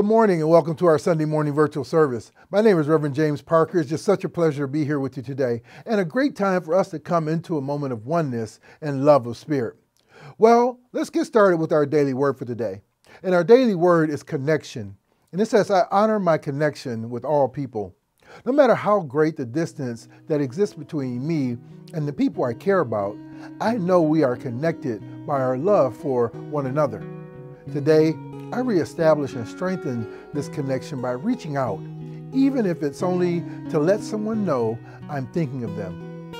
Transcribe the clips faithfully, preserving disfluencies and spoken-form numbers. Good morning and welcome to our Sunday morning virtual service. My name is Reverend James Parker. It's just such a pleasure to be here with you today and a great time for us to come into a moment of oneness and love of spirit. Well, let's get started with our daily word for today. And our daily word is connection. And it says, I honor my connection with all people. No matter how great the distance that exists between me and the people I care about, I know we are connected by our love for one another. Today, I reestablish and strengthen this connection by reaching out, even if it's only to let someone know I'm thinking of them.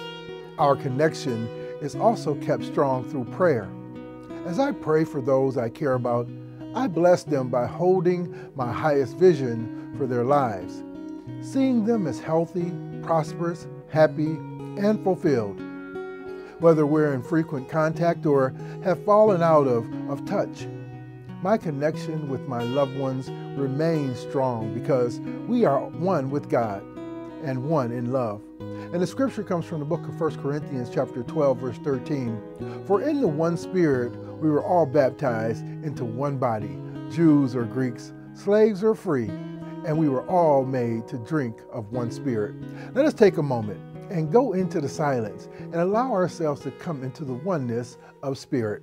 Our connection is also kept strong through prayer. As I pray for those I care about, I bless them by holding my highest vision for their lives, seeing them as healthy, prosperous, happy, and fulfilled. Whether we're in frequent contact or have fallen out of, of touch, my connection with my loved ones remains strong because we are one with God and one in love. And the scripture comes from the book of First Corinthians chapter twelve, verse thirteen. For in the one spirit we were all baptized into one body, Jews or Greeks, slaves or free, and we were all made to drink of one spirit. Let us take a moment and go into the silence and allow ourselves to come into the oneness of spirit.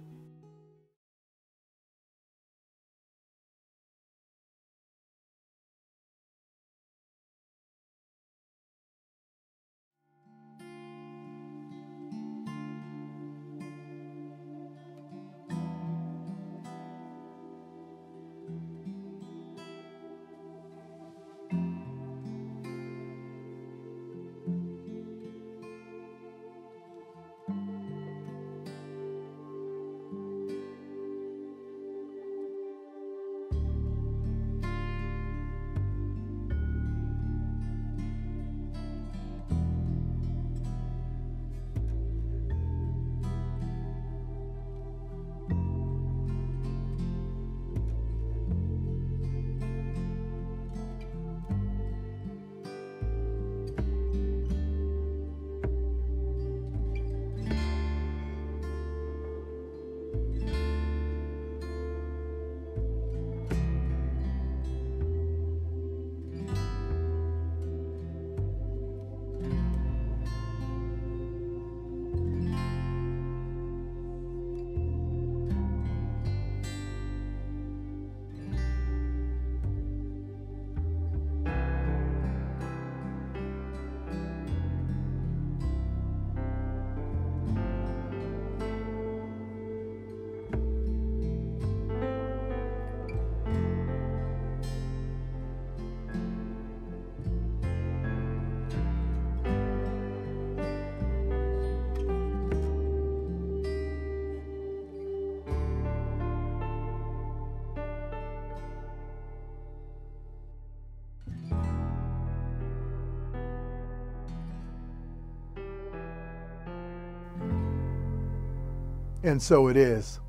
And so it is.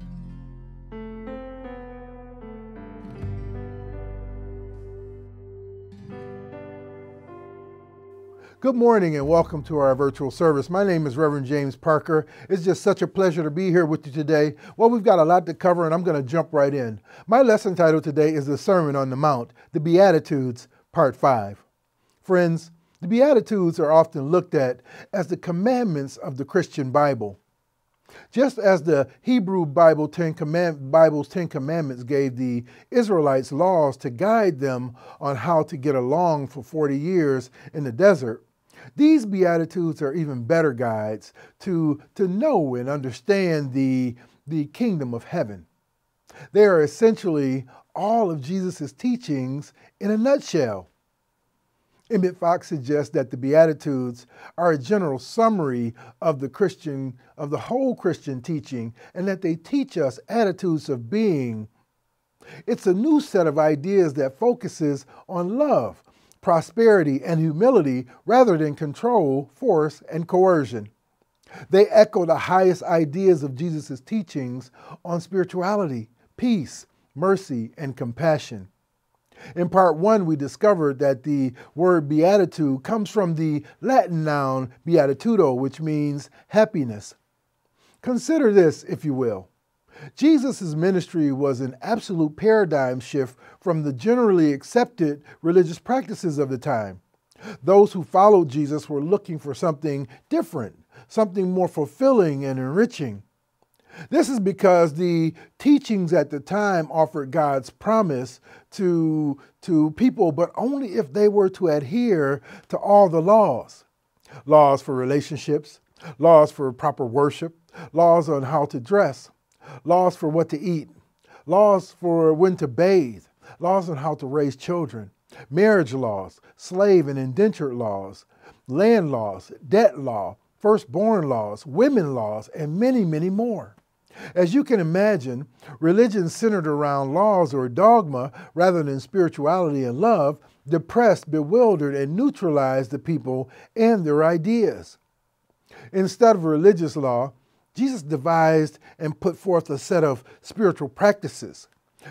Good morning and welcome to our virtual service. My name is Reverend James Parker. It's just such a pleasure to be here with you today. Well, we've got a lot to cover and I'm going to jump right in. My lesson title today is the Sermon on the Mount, the Beatitudes, Part five. Friends, the Beatitudes are often looked at as the commandments of the Christian Bible. Just as the Hebrew Bible Ten Command, Bible's Ten Commandments gave the Israelites laws to guide them on how to get along for forty years in the desert, these Beatitudes are even better guides to, to know and understand the, the Kingdom of Heaven. They are essentially all of Jesus' teachings in a nutshell. Emmet Fox suggests that the Beatitudes are a general summary of the Christian, of the whole Christian teaching, and that they teach us attitudes of being. It's a new set of ideas that focuses on love, prosperity, and humility rather than control, force, and coercion. They echo the highest ideas of Jesus' teachings on spirituality, peace, mercy, and compassion. In part one, we discovered that the word beatitude comes from the Latin noun beatitudo, which means happiness. Consider this, if you will. Jesus' ministry was an absolute paradigm shift from the generally accepted religious practices of the time. Those who followed Jesus were looking for something different, something more fulfilling and enriching. This is because the teachings at the time offered God's promise to, to people, but only if they were to adhere to all the laws. Laws for relationships, laws for proper worship, laws on how to dress, laws for what to eat, laws for when to bathe, laws on how to raise children, marriage laws, slave and indentured laws, land laws, debt law, firstborn laws, women laws, and many, many more. As you can imagine, religion centered around laws or dogma rather than spirituality and love depressed, bewildered, and neutralized the people and their ideas. Instead of religious law, Jesus devised and put forth a set of spiritual practices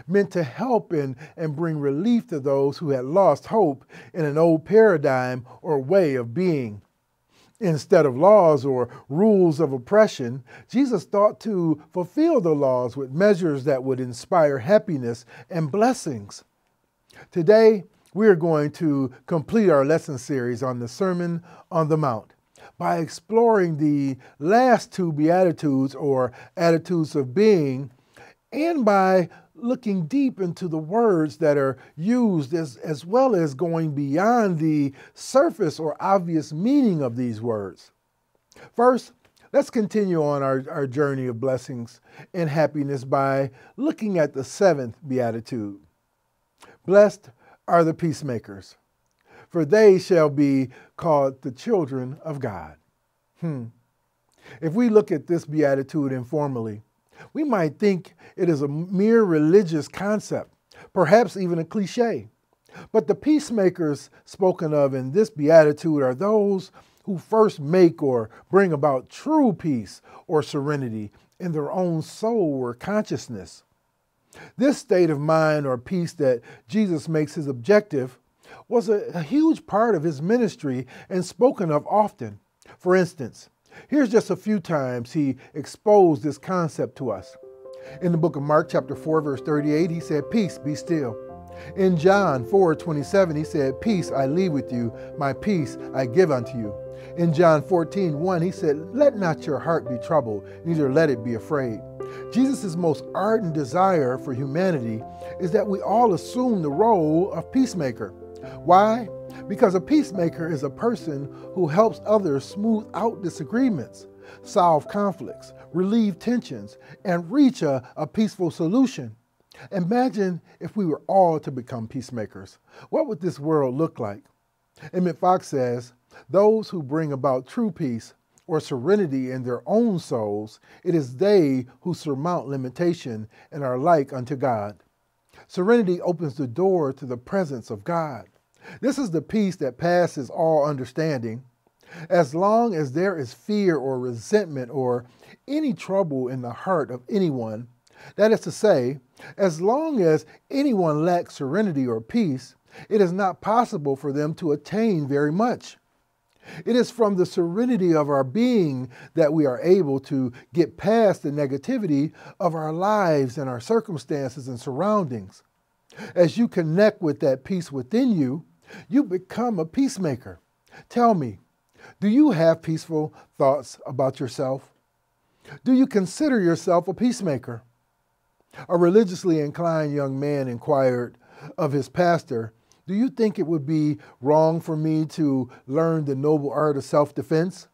meant to help and, and bring relief to those who had lost hope in an old paradigm or way of being. Instead of laws or rules of oppression, Jesus sought to fulfill the laws with measures that would inspire happiness and blessings. Today, we are going to complete our lesson series on the Sermon on the Mount by exploring the last two Beatitudes or attitudes of being, and by looking deep into the words that are used, as, as well as going beyond the surface or obvious meaning of these words. First, let's continue on our, our journey of blessings and happiness by looking at the seventh Beatitude. Blessed are the peacemakers, for they shall be called the children of God. Hmm. If we look at this Beatitude informally, we might think it is a mere religious concept, perhaps even a cliche. But the peacemakers spoken of in this Beatitude are those who first make or bring about true peace or serenity in their own soul or consciousness. This state of mind or peace that Jesus makes his objective was a, a huge part of his ministry and spoken of often. For instance, here's just a few times he exposed this concept to us. In the book of Mark, chapter four, verse thirty-eight, he said, "Peace, be still." In John four twenty-seven, he said, "Peace I leave with you, my peace I give unto you." In John fourteen one, he said, "Let not your heart be troubled, neither let it be afraid." Jesus' most ardent desire for humanity is that we all assume the role of peacemaker. Why? Because a peacemaker is a person who helps others smooth out disagreements, solve conflicts, relieve tensions, and reach a, a peaceful solution. Imagine if we were all to become peacemakers. What would this world look like? Emmet Fox says, "Those who bring about true peace or serenity in their own souls, it is they who surmount limitation and are like unto God." Serenity opens the door to the presence of God. This is the peace that passes all understanding. As long as there is fear or resentment or any trouble in the heart of anyone, that is to say, as long as anyone lacks serenity or peace, it is not possible for them to attain very much. It is from the serenity of our being that we are able to get past the negativity of our lives and our circumstances and surroundings. As you connect with that peace within you, you become a peacemaker. Tell me, do you have peaceful thoughts about yourself? Do you consider yourself a peacemaker? A religiously inclined young man inquired of his pastor, "Do you think it would be wrong for me to learn the noble art of self-defense?"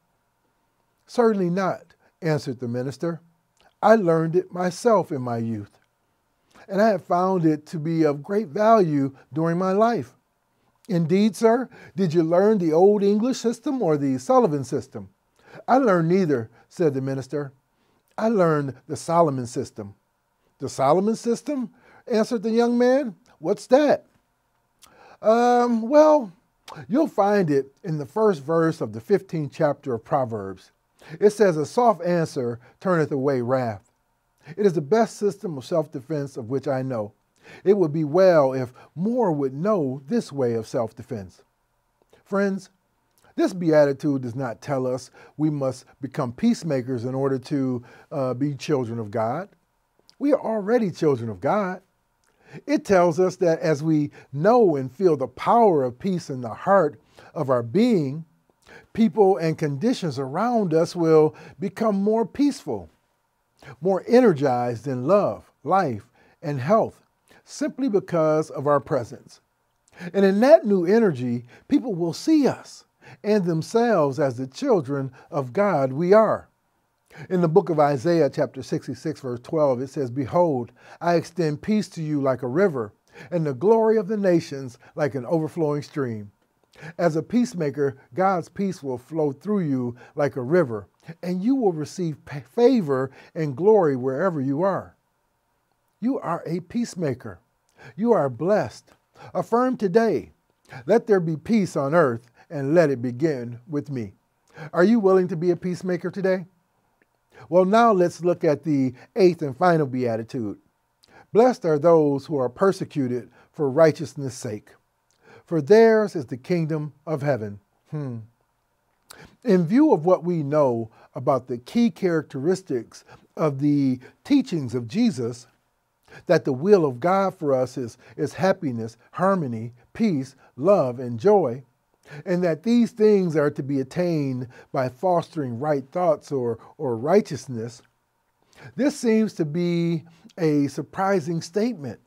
"Certainly not," answered the minister. "I learned it myself in my youth, and I have found it to be of great value during my life." "Indeed, sir, did you learn the Old English system or the Sullivan system?" "I learned neither," said the minister. "I learned the Solomon system." "The Solomon system?" answered the young man. "What's that?" Um, well, you'll find it in the first verse of the fifteenth chapter of Proverbs. It says, "A soft answer turneth away wrath." It is the best system of self-defense of which I know. It would be well if more would know this way of self-defense. Friends, this Beatitude does not tell us we must become peacemakers in order to uh, be children of God. we are already children of God. It tells us that as we know and feel the power of peace in the heart of our being, people and conditions around us will become more peaceful, more energized in love, life, and health, simply because of our presence. And in that new energy, people will see us and themselves as the children of God we are. In the book of Isaiah, chapter sixty-six, verse twelve, it says, "Behold, I extend peace to you like a river, and the glory of the nations like an overflowing stream." As a peacemaker, God's peace will flow through you like a river, and you will receive favor and glory wherever you are. You are a peacemaker. You are blessed. Affirm today, let there be peace on earth, and let it begin with me. Are you willing to be a peacemaker today? Well, now let's look at the eighth and final beatitude. Blessed are those who are persecuted for righteousness' sake, for theirs is the kingdom of heaven. Hmm. In view of what we know about the key characteristics of the teachings of Jesus, that the will of God for us is, is happiness, harmony, peace, love, and joy, and that these things are to be attained by fostering right thoughts or, or righteousness, this seems to be a surprising statement.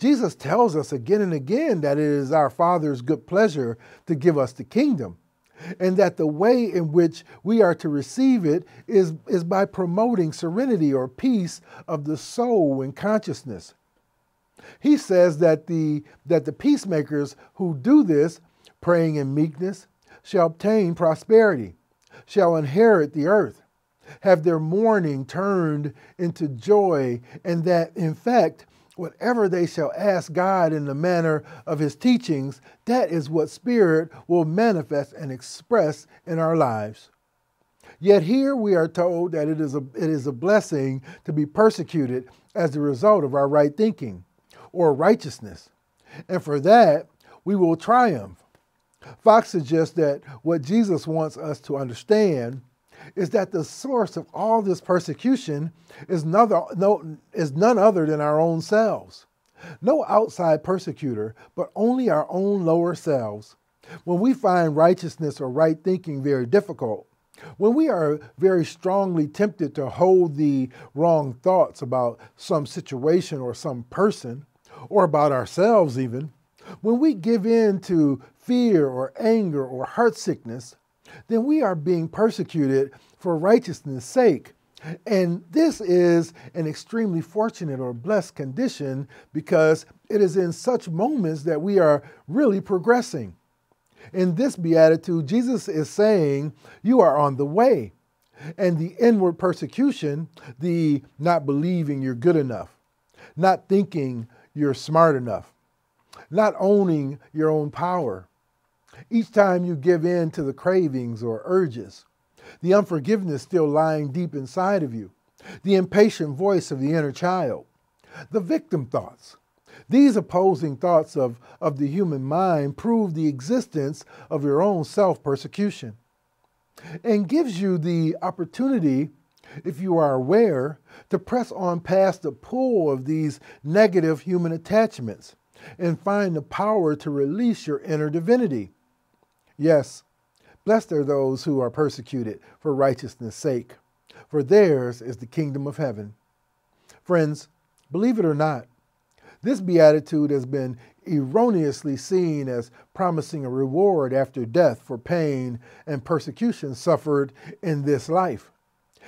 Jesus tells us again and again that it is our Father's good pleasure to give us the kingdom, and that the way in which we are to receive it is, is by promoting serenity or peace of the soul and consciousness. He says that the, that the peacemakers who do this, praying in meekness, shall obtain prosperity, shall inherit the earth, have their mourning turned into joy, and that, in fact, whatever they shall ask God in the manner of his teachings, that is what Spirit will manifest and express in our lives. Yet here we are told that it is a, it is a blessing to be persecuted as a result of our right thinking or righteousness. And for that, we will triumph. Fox suggests that what Jesus wants us to understand is that the source of all this persecution is none, no, is none other than our own selves. No outside persecutor, but only our own lower selves. When we find righteousness or right thinking very difficult, when we are very strongly tempted to hold the wrong thoughts about some situation or some person, or about ourselves even, when we give in to fear or anger or heartsickness, then we are being persecuted for righteousness' sake. And this is an extremely fortunate or blessed condition, because it is in such moments that we are really progressing. In this beatitude, Jesus is saying, you are on the way. And the inward persecution, the not believing you're good enough, not thinking you're smart enough, not owning your own power, each time you give in to the cravings or urges, the unforgiveness still lying deep inside of you, the impatient voice of the inner child, the victim thoughts. These opposing thoughts of, of the human mind prove the existence of your own self-persecution, and gives you the opportunity, if you are aware, to press on past the pull of these negative human attachments and find the power to release your inner divinity. Yes, blessed are those who are persecuted for righteousness' sake, for theirs is the kingdom of heaven. Friends, believe it or not, this beatitude has been erroneously seen as promising a reward after death for pain and persecution suffered in this life.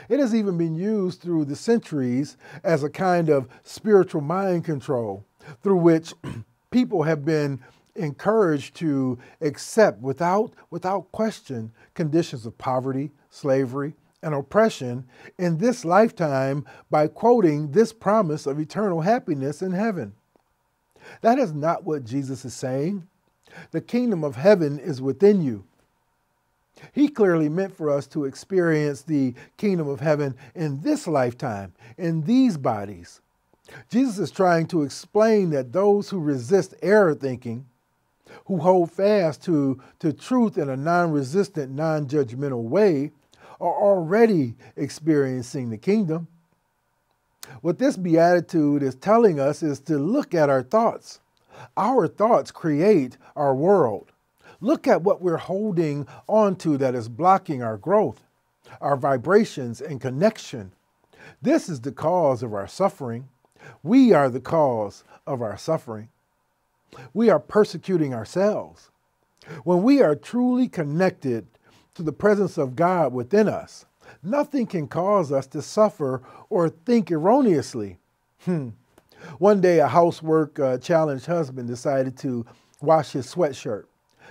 It has even been used through the centuries as a kind of spiritual mind control, through which people have been encouraged to accept without, without question conditions of poverty, slavery, and oppression in this lifetime by quoting this promise of eternal happiness in heaven. That is not what Jesus is saying. The kingdom of heaven is within you. He clearly meant for us to experience the kingdom of heaven in this lifetime, in these bodies. Jesus is trying to explain that those who resist error thinking, who hold fast to, to truth in a non-resistant, non-judgmental way, are already experiencing the kingdom. What this beatitude is telling us is to look at our thoughts. Our thoughts create our world. Look at what we're holding onto that is blocking our growth, our vibrations and connection. This is the cause of our suffering. We are the cause of our suffering. We are persecuting ourselves. When we are truly connected to the presence of God within us, nothing can cause us to suffer or think erroneously. Hmm. One day, a housework uh, challenged husband decided to wash his sweatshirt.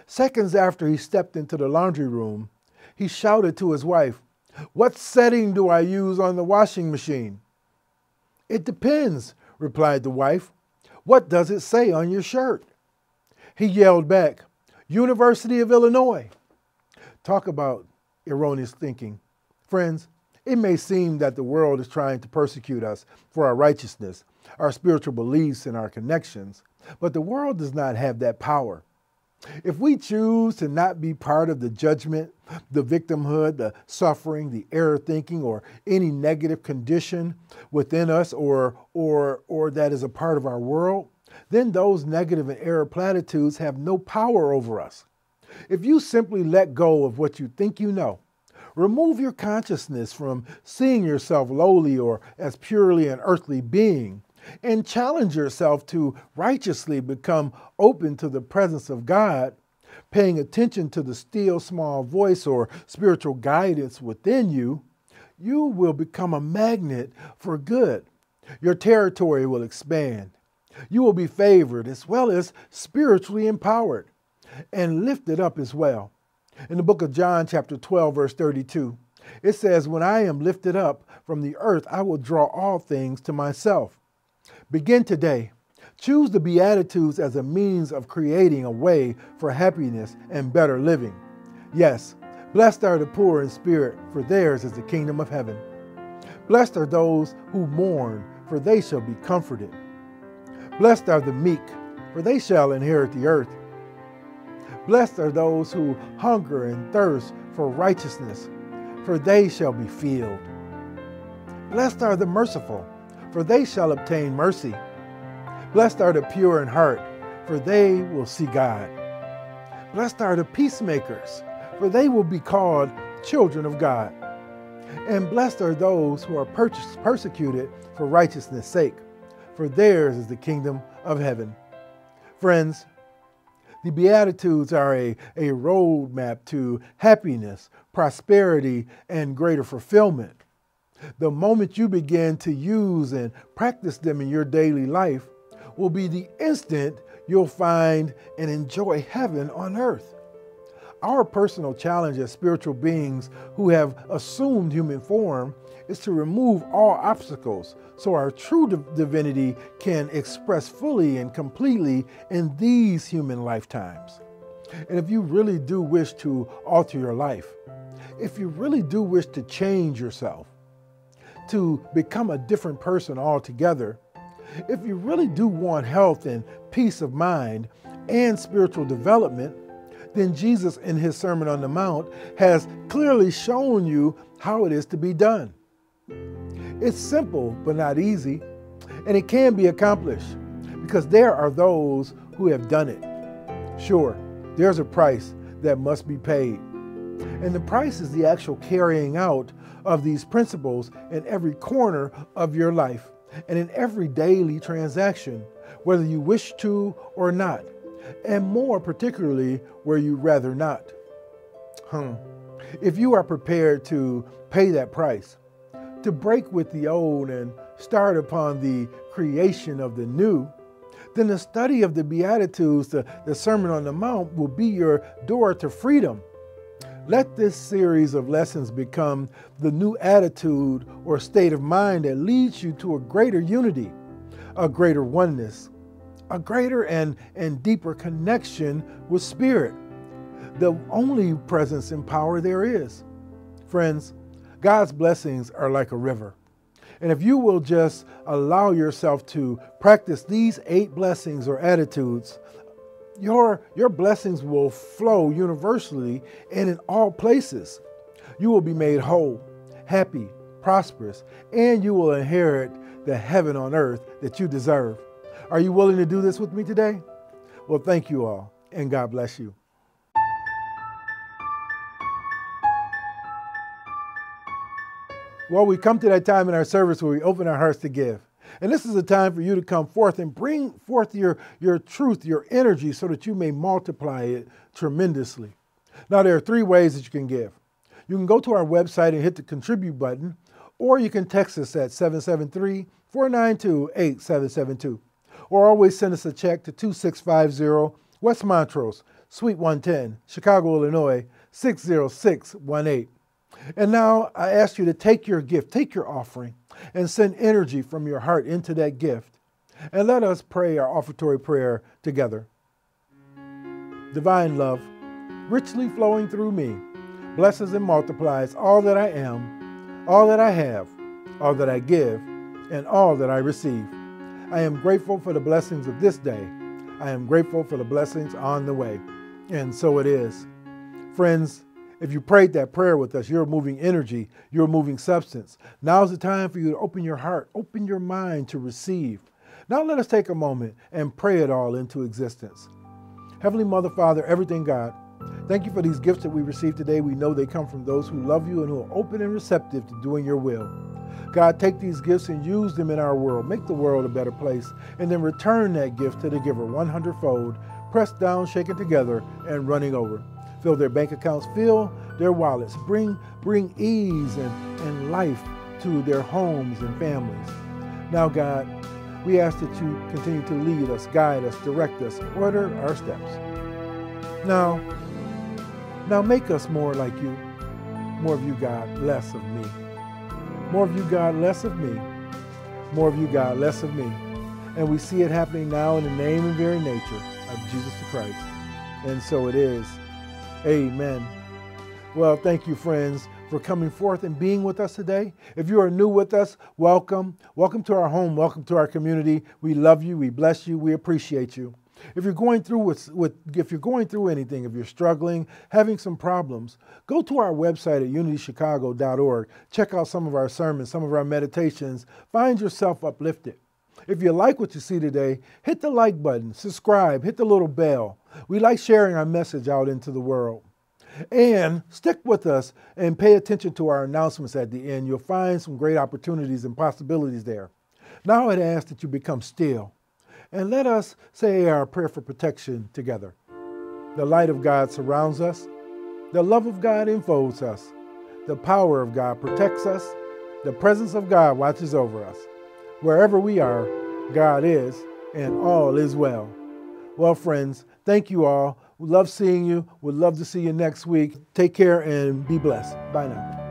Seconds after he stepped into the laundry room, he shouted to his wife, "What setting do I use on the washing machine?" "It depends," replied the wife. "What does it say on your shirt?" He yelled back, "University of Illinois." Talk about erroneous thinking. Friends, it may seem that the world is trying to persecute us for our righteousness, our spiritual beliefs, and our connections, but the world does not have that power. If we choose to not be part of the judgment, the victimhood, the suffering, the error thinking, or any negative condition within us or, or, or that is a part of our world, then those negative and error platitudes have no power over us. If you simply let go of what you think you know, remove your consciousness from seeing yourself lowly or as purely an earthly being, and challenge yourself to righteously become open to the presence of God, paying attention to the still small voice or spiritual guidance within you, you will become a magnet for good. Your territory will expand. You will be favored as well as spiritually empowered and lifted up as well. In the book of John, chapter twelve, verse thirty-two, it says, "When I am lifted up from the earth, I will draw all things to myself." Begin today. Choose the Beatitudes as a means of creating a way for happiness and better living. Yes, blessed are the poor in spirit, for theirs is the kingdom of heaven. Blessed are those who mourn, for they shall be comforted. Blessed are the meek, for they shall inherit the earth. Blessed are those who hunger and thirst for righteousness, for they shall be filled. Blessed are the merciful, for they shall obtain mercy. Blessed are the pure in heart, for they will see God. Blessed are the peacemakers, for they will be called children of God. And blessed are those who are persecuted for righteousness' sake, for theirs is the kingdom of heaven. Friends, the Beatitudes are a, a roadmap to happiness, prosperity, and greater fulfillment. The moment you begin to use and practice them in your daily life will be the instant you'll find and enjoy heaven on earth. Our personal challenge as spiritual beings who have assumed human form is to remove all obstacles so our true divinity can express fully and completely in these human lifetimes. And if you really do wish to alter your life, if you really do wish to change yourself, to become a different person altogether, if you really do want health and peace of mind and spiritual development, then Jesus in his Sermon on the Mount has clearly shown you how it is to be done. It's simple but not easy, and it can be accomplished because there are those who have done it. Sure, there's a price that must be paid, and the price is the actual carrying out of these principles in every corner of your life and in every daily transaction, whether you wish to or not, and more particularly where you rather not. Hmm. If you are prepared to pay that price, to break with the old and start upon the creation of the new, then the study of the Beatitudes, the, the Sermon on the Mount, will be your door to freedom. Let this series of lessons become the new attitude or state of mind that leads you to a greater unity, a greater oneness, a greater and, and deeper connection with Spirit, the only presence and power there is. Friends, God's blessings are like a river. And if you will just allow yourself to practice these eight blessings or attitudes, Your, your blessings will flow universally and in all places. You will be made whole, happy, prosperous, and you will inherit the heaven on earth that you deserve. Are you willing to do this with me today? Well, thank you all, and God bless you. Well, we come to that time in our service where we open our hearts to give. And this is a time for you to come forth and bring forth your, your truth, your energy, so that you may multiply it tremendously. Now, there are three ways that you can give. You can go to our website and hit the contribute button, or you can text us at seven seven three, four nine two, eight seven seven two, or always send us a check to two six five zero West Montrose, Suite one ten, Chicago, Illinois, six zero six one eight. And now I ask you to take your gift, take your offering, and send energy from your heart into that gift. And let us pray our offertory prayer together. Divine love, richly flowing through me, blesses and multiplies all that I am, all that I have, all that I give, and all that I receive. I am grateful for the blessings of this day. I am grateful for the blessings on the way. And so it is. Friends, if you prayed that prayer with us, you're moving energy, you're moving substance. Now's the time for you to open your heart, open your mind to receive. Now let us take a moment and pray it all into existence. Heavenly Mother, Father, everything God, thank you for these gifts that we received today. We know they come from those who love you and who are open and receptive to doing your will. God, take these gifts and use them in our world. Make the world a better place, and then return that gift to the giver one hundred fold, pressed down, shaken together, and running over. Fill their bank accounts, fill their wallets, bring, bring ease and, and life to their homes and families. Now, God, we ask that you continue to lead us, guide us, direct us, order our steps. Now, now make us more like you, more of you, God, less of me. More of you, God, less of me. More of you, God, less of me. And we see it happening now in the name and very nature of Jesus Christ. And so it is. Amen. Well, thank you, friends, for coming forth and being with us today. If you are new with us, welcome. Welcome to our home. Welcome to our community. We love you. We bless you. We appreciate you. If you're going through with, with if you're going through anything, if you're struggling, having some problems, go to our website at unity chicago dot org. Check out some of our sermons, some of our meditations. Find yourself uplifted. If you like what you see today, hit the like button, subscribe, hit the little bell. We like sharing our message out into the world. And stick with us and pay attention to our announcements at the end. You'll find some great opportunities and possibilities there. Now I'd ask that you become still and let us say our prayer for protection together. The light of God surrounds us. The love of God enfolds us. The power of God protects us. The presence of God watches over us. Wherever we are, God is, and all is well. Well, friends, thank you all. We love seeing you. We'd love to see you next week. Take care and be blessed. Bye now.